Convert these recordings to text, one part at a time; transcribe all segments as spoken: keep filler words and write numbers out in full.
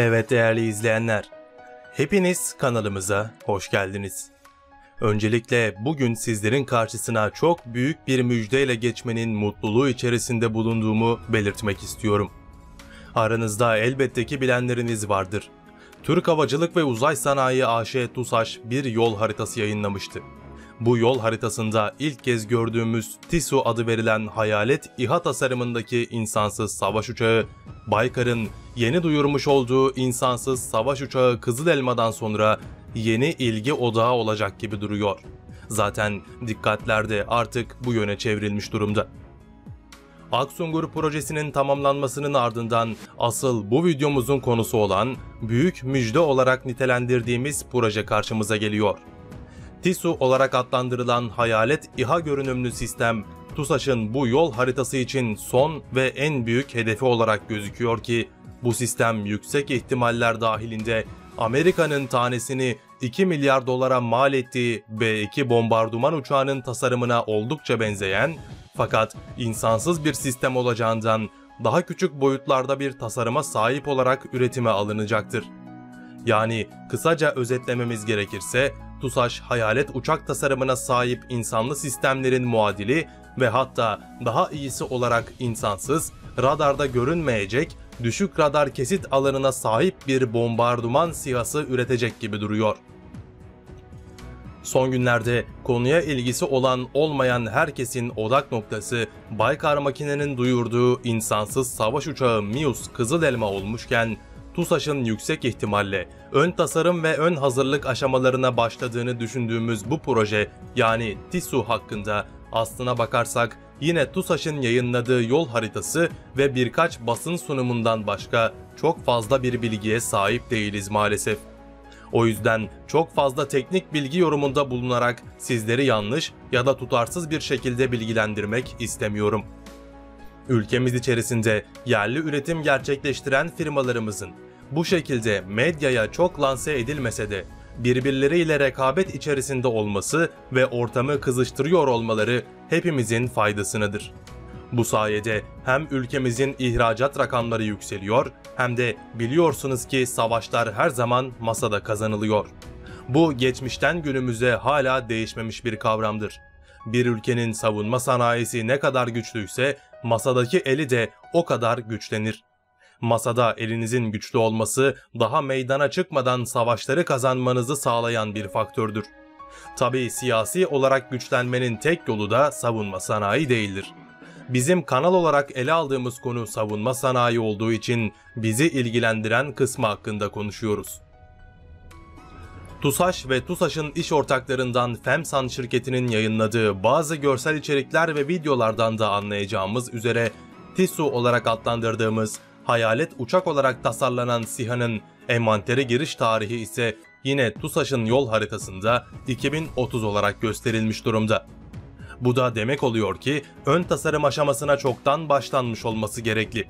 Evet değerli izleyenler, hepiniz kanalımıza hoş geldiniz. Öncelikle bugün sizlerin karşısına çok büyük bir müjdeyle geçmenin mutluluğu içerisinde bulunduğumu belirtmek istiyorum. Aranızda elbette ki bilenleriniz vardır. Türk Havacılık ve Uzay Sanayi A Ş TUSAŞ bir yol haritası yayınlamıştı. Bu yol haritasında ilk kez gördüğümüz TISU adı verilen hayalet İHA tasarımındaki insansız savaş uçağı, Baykar'ın yeni duyurmuş olduğu insansız savaş uçağı Kızılelma'dan sonra yeni ilgi odağı olacak gibi duruyor. Zaten dikkatler de artık bu yöne çevrilmiş durumda. Aksungur projesinin tamamlanmasının ardından asıl bu videomuzun konusu olan büyük müjde olarak nitelendirdiğimiz proje karşımıza geliyor. TISU olarak adlandırılan hayalet İHA görünümlü sistem, TUSAŞ'ın bu yol haritası için son ve en büyük hedefi olarak gözüküyor ki, bu sistem yüksek ihtimaller dahilinde Amerika'nın tanesini iki milyar dolara mal ettiği B iki bombardıman uçağının tasarımına oldukça benzeyen, fakat insansız bir sistem olacağından daha küçük boyutlarda bir tasarıma sahip olarak üretime alınacaktır. Yani kısaca özetlememiz gerekirse, TUSAŞ hayalet uçak tasarımına sahip insanlı sistemlerin muadili ve hatta daha iyisi olarak insansız, radarda görünmeyecek, düşük radar kesit alanına sahip bir bombardıman SİHA'sı üretecek gibi duruyor. Son günlerde konuya ilgisi olan olmayan herkesin odak noktası Baykar Makine'nin duyurduğu insansız savaş uçağı MİUS Kızılelma olmuşken, TUSAŞ'ın yüksek ihtimalle ön tasarım ve ön hazırlık aşamalarına başladığını düşündüğümüz bu proje, yani TISU hakkında aslına bakarsak yine TUSAŞ'ın yayınladığı yol haritası ve birkaç basın sunumundan başka çok fazla bir bilgiye sahip değiliz maalesef. O yüzden çok fazla teknik bilgi yorumunda bulunarak sizleri yanlış ya da tutarsız bir şekilde bilgilendirmek istemiyorum. Ülkemiz içerisinde yerli üretim gerçekleştiren firmalarımızın bu şekilde medyaya çok lanse edilmese de birbirleriyle rekabet içerisinde olması ve ortamı kızıştırıyor olmaları hepimizin faydasınadır. Bu sayede hem ülkemizin ihracat rakamları yükseliyor hem de biliyorsunuz ki savaşlar her zaman masada kazanılıyor. Bu geçmişten günümüze hala değişmemiş bir kavramdır. Bir ülkenin savunma sanayisi ne kadar güçlüyse masadaki eli de o kadar güçlenir. Masada elinizin güçlü olması daha meydana çıkmadan savaşları kazanmanızı sağlayan bir faktördür. Tabii siyasi olarak güçlenmenin tek yolu da savunma sanayi değildir. Bizim kanal olarak ele aldığımız konu savunma sanayi olduğu için bizi ilgilendiren kısmı hakkında konuşuyoruz. TUSAŞ ve TUSAŞ'ın iş ortaklarından FEMSAN şirketinin yayınladığı bazı görsel içerikler ve videolardan da anlayacağımız üzere TISU olarak adlandırdığımız hayalet uçak olarak tasarlanan SİHA'nın envantere giriş tarihi ise yine TUSAŞ'ın yol haritasında iki bin otuz olarak gösterilmiş durumda. Bu da demek oluyor ki ön tasarım aşamasına çoktan başlanmış olması gerekli.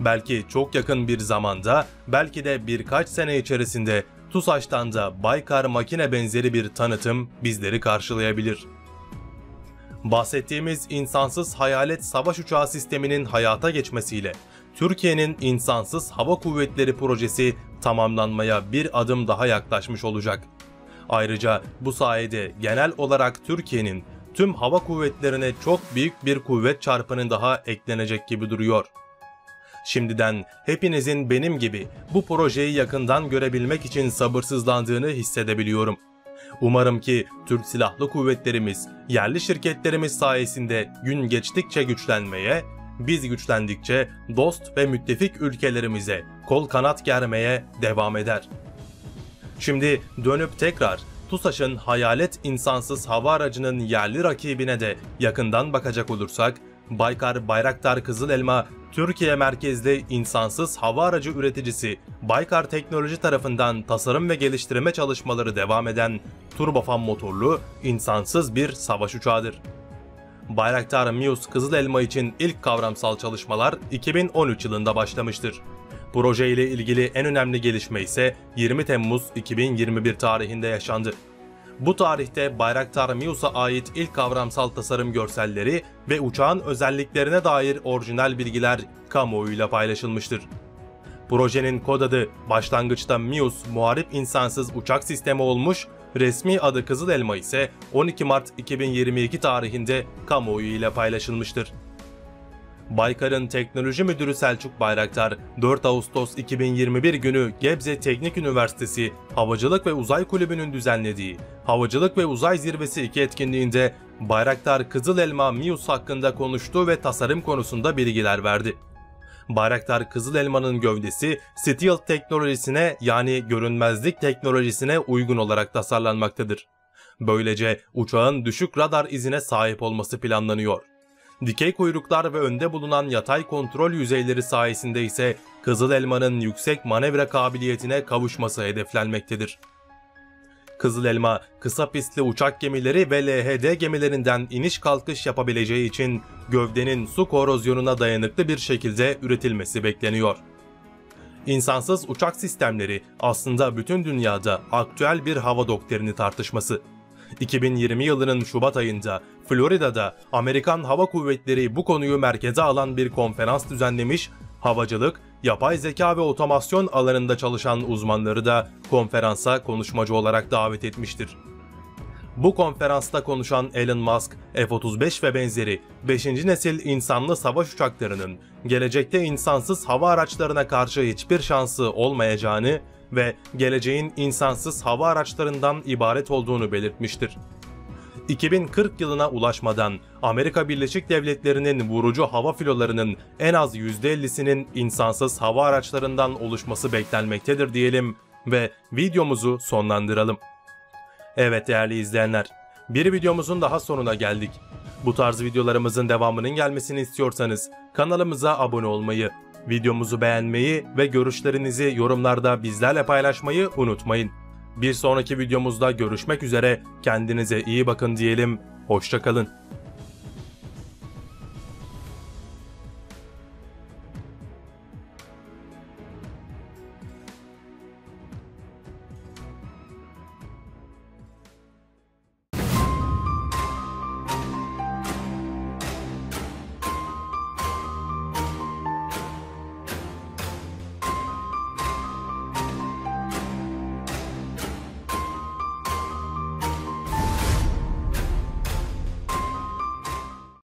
Belki çok yakın bir zamanda, belki de birkaç sene içerisinde TUSAŞ'tan da Baykar Makine benzeri bir tanıtım bizleri karşılayabilir. Bahsettiğimiz insansız hayalet savaş uçağı sisteminin hayata geçmesiyle Türkiye'nin insansız hava kuvvetleri projesi tamamlanmaya bir adım daha yaklaşmış olacak. Ayrıca bu sayede genel olarak Türkiye'nin tüm hava kuvvetlerine çok büyük bir kuvvet çarpanı daha eklenecek gibi duruyor. Şimdiden hepinizin benim gibi bu projeyi yakından görebilmek için sabırsızlandığını hissedebiliyorum. Umarım ki Türk Silahlı Kuvvetlerimiz, yerli şirketlerimiz sayesinde gün geçtikçe güçlenmeye, biz güçlendikçe dost ve müttefik ülkelerimize kol kanat germeye devam eder. Şimdi dönüp tekrar TUSAŞ'ın hayalet insansız hava aracının yerli rakibine de yakından bakacak olursak, Baykar Bayraktar Kızılelma, Türkiye merkezli insansız hava aracı üreticisi Baykar Teknoloji tarafından tasarım ve geliştirme çalışmaları devam eden turbofan motorlu insansız bir savaş uçağıdır. Bayraktar MİUS Kızılelma için ilk kavramsal çalışmalar iki bin on üç yılında başlamıştır. Proje ile ilgili en önemli gelişme ise yirmi Temmuz iki bin yirmi bir tarihinde yaşandı. Bu tarihte Bayraktar MİUS'a ait ilk kavramsal tasarım görselleri ve uçağın özelliklerine dair orijinal bilgiler kamuoyuyla paylaşılmıştır. Projenin kod adı başlangıçta MİUS Muharip İnsansız Uçak Sistemi olmuş, resmi adı Kızılelma ise on iki Mart iki bin yirmi iki tarihinde kamuoyu ile paylaşılmıştır. Baykar'ın Teknoloji Müdürü Selçuk Bayraktar, dört Ağustos iki bin yirmi bir günü Gebze Teknik Üniversitesi Havacılık ve Uzay Kulübü'nün düzenlediği Havacılık ve Uzay Zirvesi iki etkinliğinde Bayraktar Kızılelma MİUS hakkında konuştu ve tasarım konusunda bilgiler verdi. Bayraktar Kızılelma'nın gövdesi stealth teknolojisine yani görünmezlik teknolojisine uygun olarak tasarlanmaktadır. Böylece uçağın düşük radar izine sahip olması planlanıyor. Dikey kuyruklar ve önde bulunan yatay kontrol yüzeyleri sayesinde ise Kızılelma'nın yüksek manevra kabiliyetine kavuşması hedeflenmektedir. Kızılelma, kısa pistli uçak gemileri ve L H D gemilerinden iniş kalkış yapabileceği için gövdenin su korozyonuna dayanıklı bir şekilde üretilmesi bekleniyor. İnsansız uçak sistemleri aslında bütün dünyada aktüel bir hava doktrini tartışması. iki bin yirmi yılının Şubat ayında Florida'da Amerikan Hava Kuvvetleri bu konuyu merkeze alan bir konferans düzenlemiş, havacılık, yapay zeka ve otomasyon alanında çalışan uzmanları da konferansa konuşmacı olarak davet etmiştir. Bu konferansta konuşan Elon Musk, F otuz beş ve benzeri beşinci nesil insanlı savaş uçaklarının gelecekte insansız hava araçlarına karşı hiçbir şansı olmayacağını ve geleceğin insansız hava araçlarından ibaret olduğunu belirtmiştir. iki bin kırk yılına ulaşmadan Amerika Birleşik Devletleri'nin vurucu hava filolarının en az yüzde ellisinin insansız hava araçlarından oluşması beklenmektedir diyelim ve videomuzu sonlandıralım. Evet değerli izleyenler, bir videomuzun daha sonuna geldik. Bu tarz videolarımızın devamının gelmesini istiyorsanız kanalımıza abone olmayı, videomuzu beğenmeyi ve görüşlerinizi yorumlarda bizlerle paylaşmayı unutmayın. Bir sonraki videomuzda görüşmek üzere, kendinize iyi bakın diyelim, hoşça kalın.